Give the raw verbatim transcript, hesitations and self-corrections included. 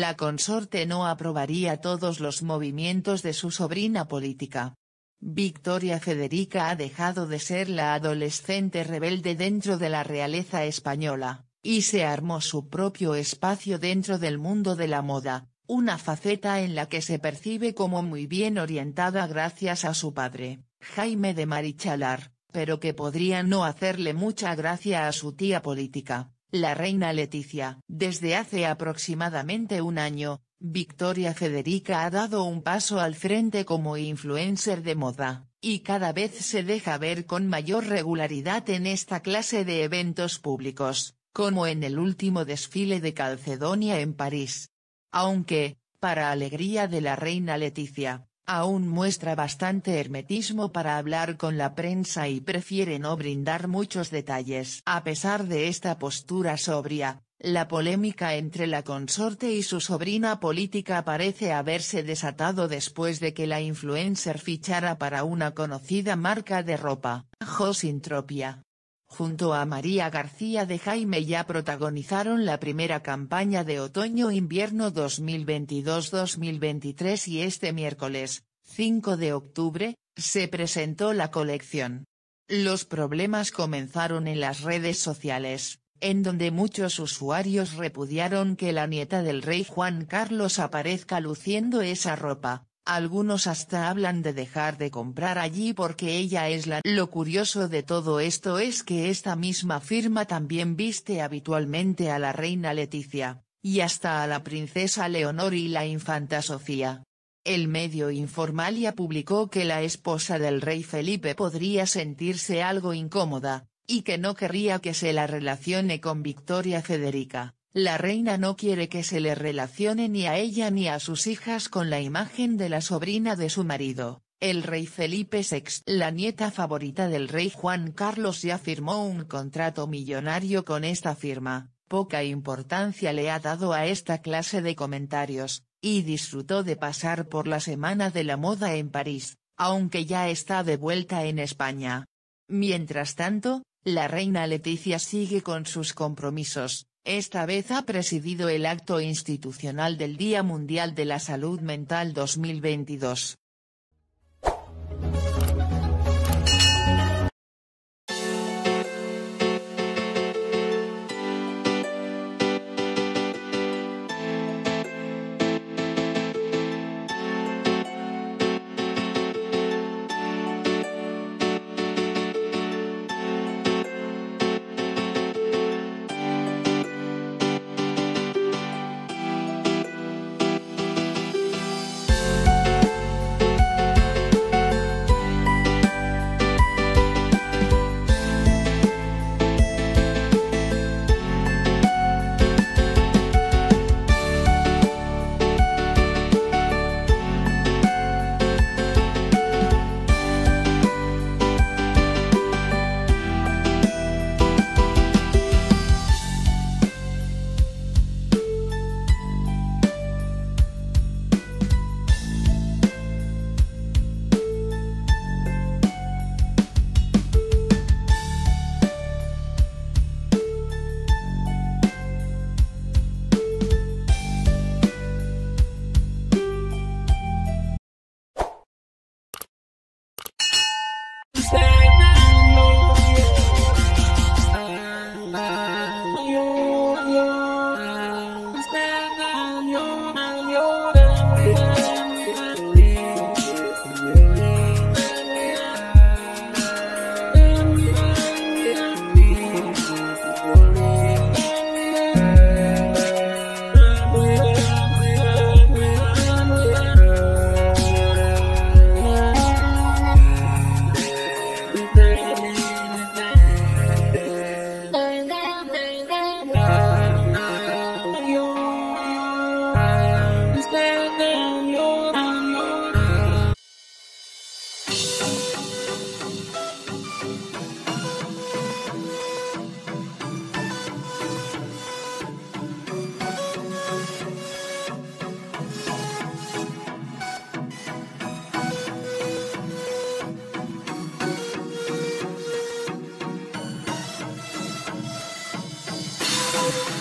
la consorte no aprobaría todos los movimientos de su sobrina política. Victoria Federica ha dejado de ser la adolescente rebelde dentro de la realeza española, y se armó su propio espacio dentro del mundo de la moda, una faceta en la que se percibe como muy bien orientada gracias a su padre, Jaime de Marichalar, pero que podría no hacerle mucha gracia a su tía política, la reina Letizia. Desde hace aproximadamente un año, Victoria Federica ha dado un paso al frente como influencer de moda, y cada vez se deja ver con mayor regularidad en esta clase de eventos públicos, como en el último desfile de Calcedonia en París. Aunque, para alegría de la reina Letizia, aún muestra bastante hermetismo para hablar con la prensa y prefiere no brindar muchos detalles. A pesar de esta postura sobria, la polémica entre la consorte y su sobrina política parece haberse desatado después de que la influencer fichara para una conocida marca de ropa, Josintropia. Junto a María García de Jaime ya protagonizaron la primera campaña de otoño-invierno dos mil veintidós dos mil veintitrés y este miércoles, cinco de octubre, se presentó la colección. Los problemas comenzaron en las redes sociales, en donde muchos usuarios repudiaron que la nieta del rey Juan Carlos aparezca luciendo esa ropa, algunos hasta hablan de dejar de comprar allí porque ella es la... Lo curioso de todo esto es que esta misma firma también viste habitualmente a la reina Letizia, y hasta a la princesa Leonor y la infanta Sofía. El medio Informalia publicó que la esposa del rey Felipe podría sentirse algo incómoda, y que no querría que se la relacione con Victoria Federica. La reina no quiere que se le relacione ni a ella ni a sus hijas con la imagen de la sobrina de su marido, el rey Felipe sexto. La nieta favorita del rey Juan Carlos ya firmó un contrato millonario con esta firma, poca importancia le ha dado a esta clase de comentarios, y disfrutó de pasar por la Semana de la Moda en París, aunque ya está de vuelta en España. Mientras tanto, la reina Letizia sigue con sus compromisos. Esta vez ha presidido el acto institucional del Día Mundial de la Salud Mental dos mil veintidós. We'll be right back.